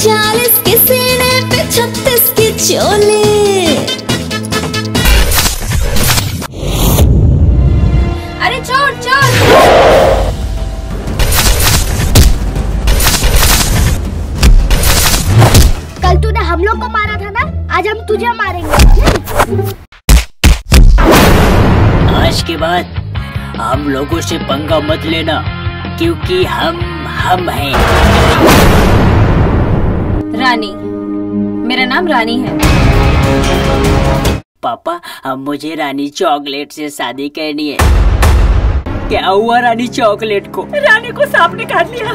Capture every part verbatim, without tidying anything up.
चालीस के सीने पे छत्तीस की चोली। अरे छोड़ छोड़। कल तूने हम लोग को मारा था ना, आज हम तुझे मारेंगे। आज के बाद हम लोगों से पंगा मत लेना, क्योंकि हम हम हैं। रानी, मेरा नाम रानी है। पापा, अब मुझे रानी चॉकलेट से शादी करनी है। क्या हुआ रानी चॉकलेट को? रानी को सांप ने काट लिया।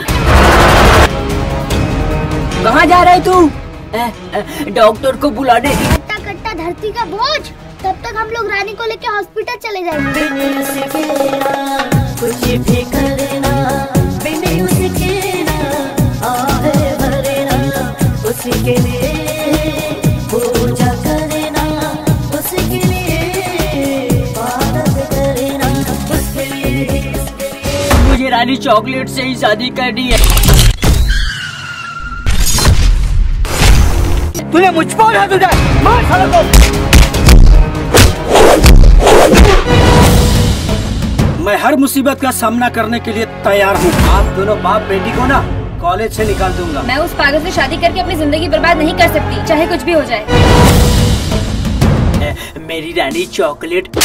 कहाँ जा रहे तू? डॉक्टर को बुलाने। कट्टा कट्टा धरती का बोझ। तब तक हम लोग रानी को लेके हॉस्पिटल चले जाएंगे। उसके लिए पूजा करना, उसके लिए इबादत करना, उसके लिए। मुझे रानी चॉकलेट से ही शादी करनी है। तूने मुझ पर हाथ उठाया, मार साला को। मैं हर मुसीबत का सामना करने के लिए तैयार हूँ। आप दोनों बाप बेटी को ना कॉलेज से निकाल दूंगा। मैं उस पागल से शादी करके अपनी जिंदगी बर्बाद नहीं कर सकती, चाहे कुछ भी हो जाए। मेरी रानी चॉकलेट।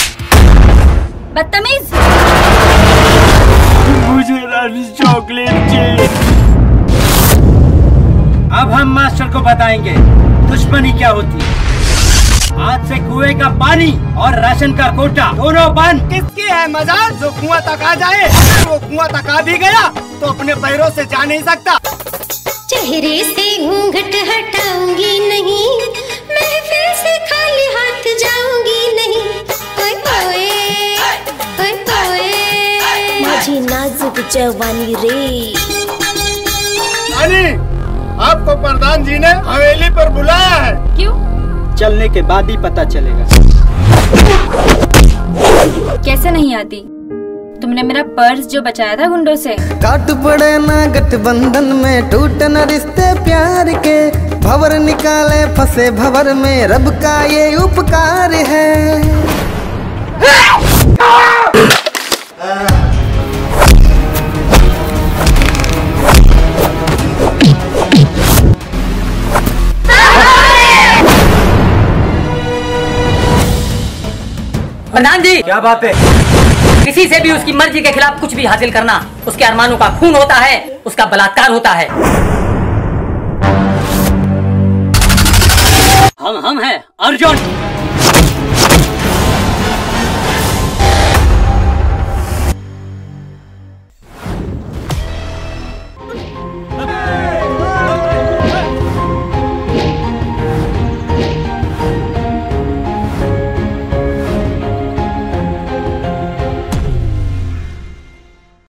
बदतमीज। मुझे रानी चॉकलेट चाहिए। अब हम मास्टर को बताएंगे दुश्मनी क्या होती है। आज से कुएं का पानी और राशन का कोटा दोनों बंद। किसकी है मजार जो कुआं तक आ जाए? अगर वो कुआं तक आ भी गया तो अपने पैरों से जा नहीं सकता। चेहरे से घूंघट हटाऊंगी नहीं, महफिल से खाली हाथ जाऊंगी नहीं। ओए ओए ओए ओए माझी नाजुक जवानी रे। रानी, आपको प्रधान जी ने हवेली पर बुलाया है। क्यों? चलने के बाद ही पता चलेगा। कैसे नहीं आती? तुमने मेरा पर्स जो बचाया था गुंडों से। काट पड़े ना गठबंधन में, टूट न रिश्ते प्यार के। भंवर निकाले फंसे भंवर में, रब का ये उपकार है। प्रधान जी, क्या बात है? किसी से भी उसकी मर्जी के खिलाफ कुछ भी हासिल करना, उसके अरमानों का खून होता है, उसका बलात्कार होता है। हम हम हैं अर्जुन।